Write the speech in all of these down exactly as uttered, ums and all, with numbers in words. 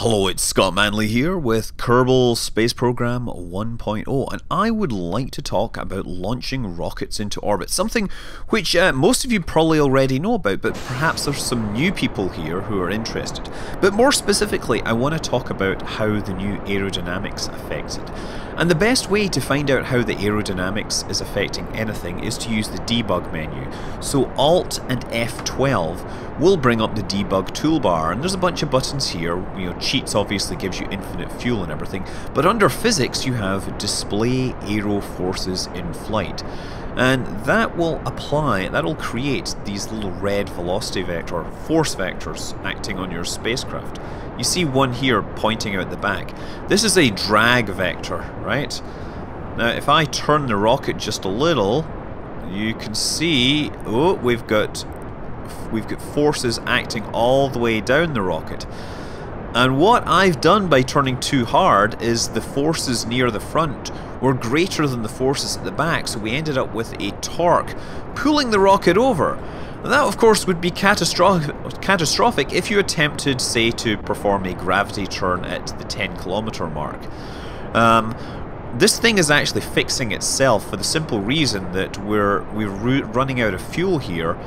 Hello, it's Scott Manley here with Kerbal Space Program one point oh, and I would like to talk about launching rockets into orbit, something which uh, most of you probably already know about, but perhaps there's some new people here who are interested. But more specifically, I want to talk about how the new aerodynamics affects it. And the best way to find out how the aerodynamics is affecting anything is to use the debug menu. So Alt and F twelve will bring up the debug toolbar, and there's a bunch of buttons here, you know, Cheats obviously gives you infinite fuel and everything, but under physics you have display aero forces in flight. And that will apply, that'll create these little red velocity vector, force vectors acting on your spacecraft. You see one here pointing out the back. This is a drag vector, right? Now if I turn the rocket just a little, you can see, oh, we've got, we've got forces acting all the way down the rocket. And what I've done by turning too hard is the forces near the front were greater than the forces at the back, so we ended up with a torque pulling the rocket over. And that, of course, would be catastrophic, catastrophic if you attempted, say, to perform a gravity turn at the ten kilometer mark. Um, This thing is actually fixing itself for the simple reason that we're, we're running out of fuel here,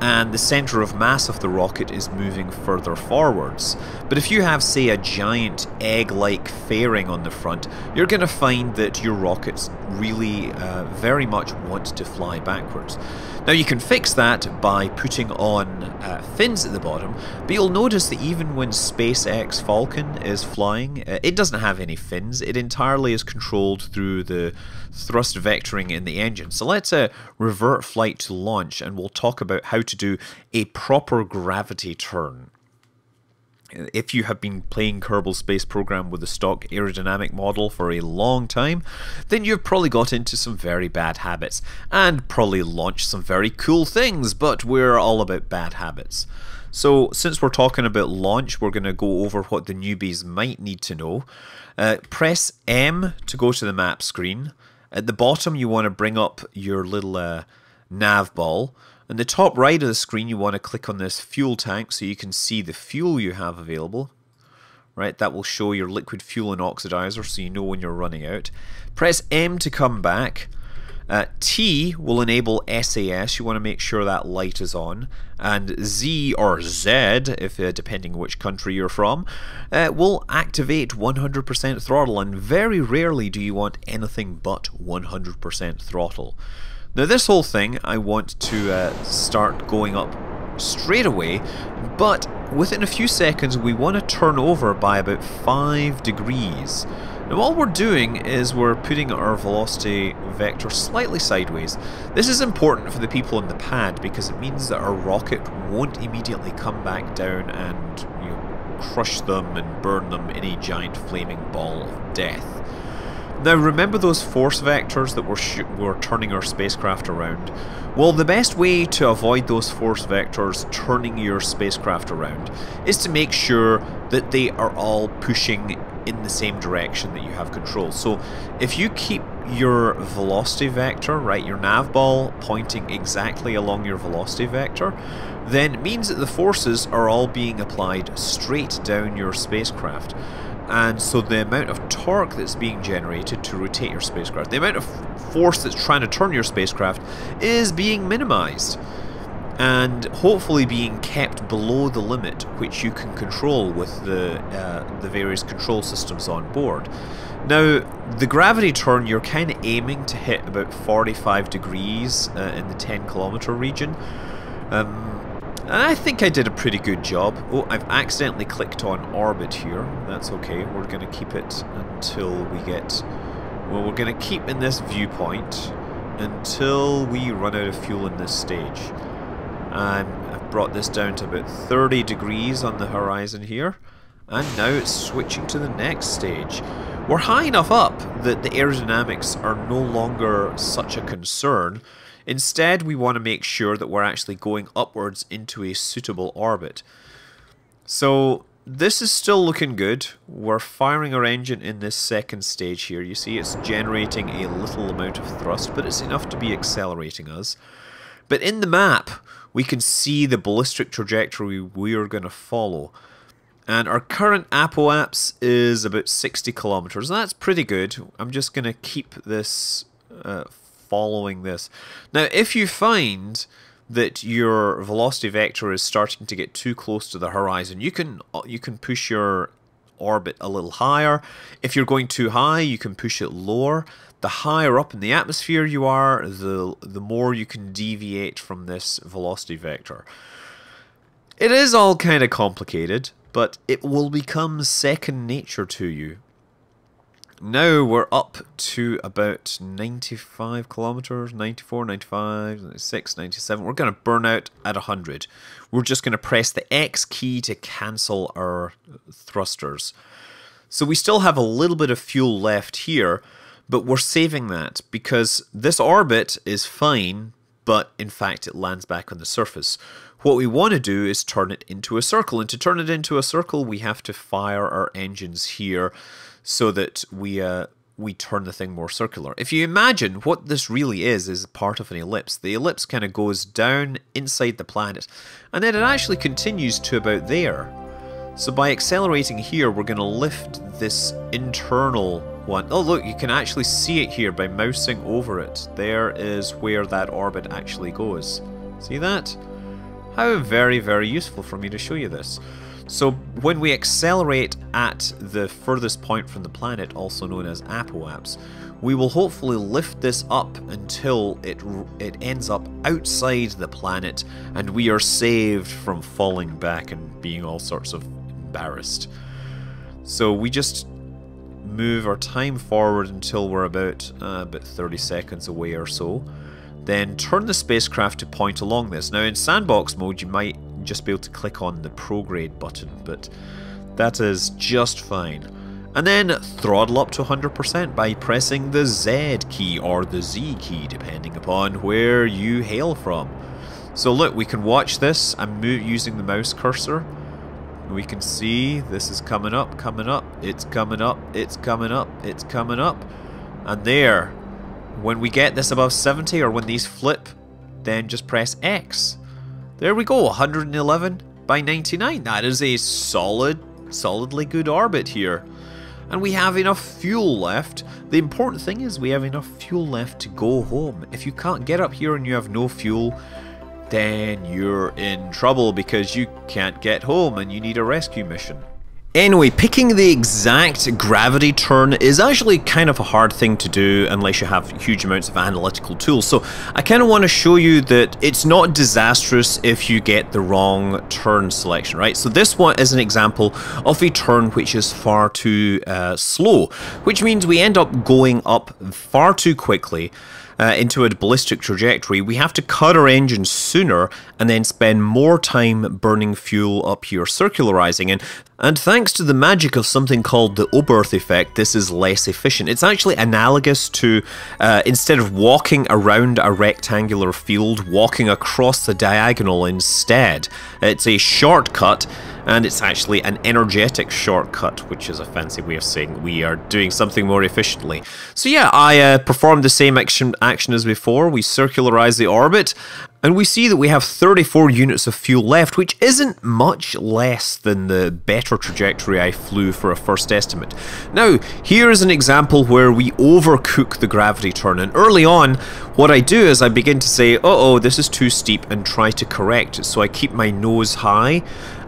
and the centre of mass of the rocket is moving further forwards. But if you have, say, a giant egg-like fairing on the front, you're going to find that your rockets really uh, very much want to fly backwards. Now you can fix that by putting on uh, fins at the bottom, but you'll notice that even when SpaceX Falcon is flying, uh, it doesn't have any fins. It entirely is controlled through the thrust vectoring in the engine. So let's uh, revert flight to launch, and we'll talk about how to do a proper gravity turn. If you have been playing Kerbal Space Program with the stock aerodynamic model for a long time, then you've probably got into some very bad habits and probably launched some very cool things, but we're all about bad habits. So since we're talking about launch, we're going to go over what the newbies might need to know. Uh, press M to go to the map screen. At the bottom you want to bring up your little uh, nav ball. In the top right of the screen you want to click on this fuel tank so you can see the fuel you have available. Right, that will show your liquid fuel and oxidizer so you know when you're running out. Press M to come back. Uh, T will enable S A S, you want to make sure that light is on, and Z or Z, if uh, depending which country you're from, uh, will activate one hundred percent throttle, and very rarely do you want anything but one hundred percent throttle. Now this whole thing, I want to uh, start going up straight away, but within a few seconds we want to turn over by about five degrees. Now all we're doing is we're putting our velocity vector slightly sideways. This is important for the people in the pad because it means that our rocket won't immediately come back down and, you know, crush them and burn them in a giant flaming ball of death. Now remember those force vectors that we're, we're turning our spacecraft around? Well, the best way to avoid those force vectors turning your spacecraft around is to make sure that they are all pushing in the same direction that you have control. So if you keep your velocity vector, right, your nav ball pointing exactly along your velocity vector, then it means that the forces are all being applied straight down your spacecraft. And so the amount of torque that's being generated to rotate your spacecraft, the amount of force that's trying to turn your spacecraft, is being minimized and hopefully being kept below the limit which you can control with the, uh, the various control systems on board. Now, the gravity turn, you're kind of aiming to hit about forty-five degrees uh, in the ten kilometer region. Um, And I think I did a pretty good job. Oh, I've accidentally clicked on orbit here. That's okay, we're going to keep it until we get... Well, we're going to keep in this viewpoint until we run out of fuel in this stage. And I've brought this down to about thirty degrees on the horizon here. And now it's switching to the next stage. We're high enough up that the aerodynamics are no longer such a concern. Instead, we want to make sure that we're actually going upwards into a suitable orbit. So this is still looking good. We're firing our engine in this second stage here. You see it's generating a little amount of thrust, but it's enough to be accelerating us. But in the map, we can see the ballistic trajectory we are going to follow. And our current apoapse is about sixty kilometers. That's pretty good. I'm just going to keep this uh, following this. Now, if you find that your velocity vector is starting to get too close to the horizon, you can you can push your orbit a little higher. If you're going too high, you can push it lower. The higher up in the atmosphere you are, the the more you can deviate from this velocity vector. It is all kind of complicated, but it will become second nature to you. Now we're up to about ninety-five kilometers, ninety-four, ninety-five, ninety-six, ninety-seven. We're going to burn out at one hundred. We're just going to press the X key to cancel our thrusters. So we still have a little bit of fuel left here, but we're saving that because this orbit is fine, but in fact it lands back on the surface. What we want to do is turn it into a circle, and to turn it into a circle we have to fire our engines here so that we uh, we turn the thing more circular. If you imagine what this really is, is part of an ellipse. The ellipse kind of goes down inside the planet and then it actually continues to about there. So by accelerating here we're going to lift this internal one. Oh look, you can actually see it here by mousing over it. There is where that orbit actually goes. See that? How very, very useful for me to show you this. So when we accelerate at the furthest point from the planet, also known as apoapse, we will hopefully lift this up until it, it ends up outside the planet and we are saved from falling back and being all sorts of embarrassed. So we just move our time forward until we're about, uh, about thirty seconds away or so. Then turn the spacecraft to point along this. Now in sandbox mode you might just be able to click on the prograde button, but that is just fine. And then throttle up to one hundred percent by pressing the Z key or the Z key depending upon where you hail from. So look, we can watch this. I'm using the mouse cursor. We can see this is coming up, coming up, it's coming up, it's coming up, it's coming up. And there, when we get this above seventy or when these flip, then just press X. There we go, one eleven by ninety-nine. That is a solid, solidly good orbit here. And we have enough fuel left. The important thing is we have enough fuel left to go home. If you can't get up here and you have no fuel, then you're in trouble because you can't get home and you need a rescue mission. Anyway, picking the exact gravity turn is actually kind of a hard thing to do unless you have huge amounts of analytical tools. So I kind of want to show you that it's not disastrous if you get the wrong turn selection, right? So this one is an example of a turn which is far too uh, slow, which means we end up going up far too quickly. Uh, into a ballistic trajectory, we have to cut our engines sooner and then spend more time burning fuel up here circularizing. And, and thanks to the magic of something called the Oberth effect, this is less efficient. It's actually analogous to uh, instead of walking around a rectangular field, walking across the diagonal instead. It's a shortcut, and it's actually an energetic shortcut, which is a fancy way of saying we are doing something more efficiently. So yeah, I uh, performed the same action, action as before. We circularize the orbit, and we see that we have thirty-four units of fuel left, which isn't much less than the better trajectory I flew for a first estimate. Now, here is an example where we overcook the gravity turn, and early on, what I do is I begin to say, uh-oh, this is too steep, and try to correct it. So I keep my nose high,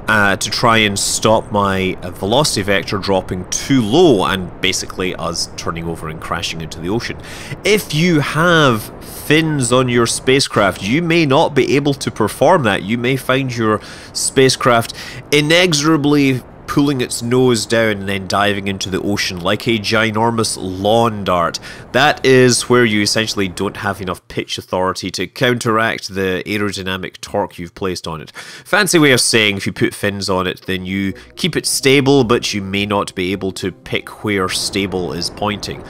Uh, to try and stop my uh, velocity vector dropping too low and basically us turning over and crashing into the ocean. If you have fins on your spacecraft, you may not be able to perform that. You may find your spacecraft inexorably pulling its nose down and then diving into the ocean like a ginormous lawn dart. That is where you essentially don't have enough pitch authority to counteract the aerodynamic torque you've placed on it. Fancy way of saying if you put fins on it, then you keep it stable, but you may not be able to pick where stable is pointing.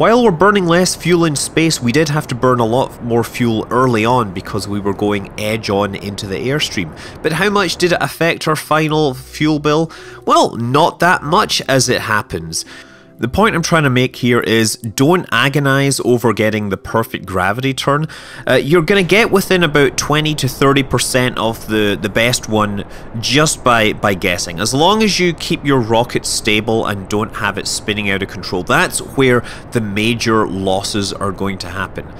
While we're burning less fuel in space, we did have to burn a lot more fuel early on because we were going edge on into the airstream. But how much did it affect our final fuel bill? Well, not that much as it happens. The point I'm trying to make here is don't agonize over getting the perfect gravity turn. Uh, you're going to get within about twenty to thirty percent of the, the best one just by, by guessing. As long as you keep your rocket stable and don't have it spinning out of control, that's where the major losses are going to happen.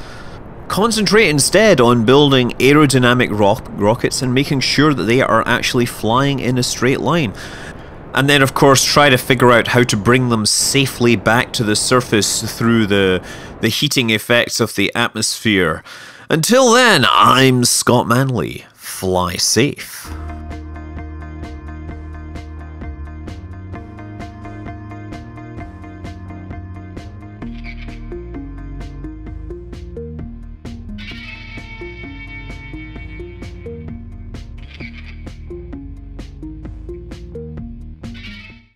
Concentrate instead on building aerodynamic rock rockets and making sure that they are actually flying in a straight line. And then of course try to figure out how to bring them safely back to the surface through the, the heating effects of the atmosphere. Until then, I'm Scott Manley. Fly safe.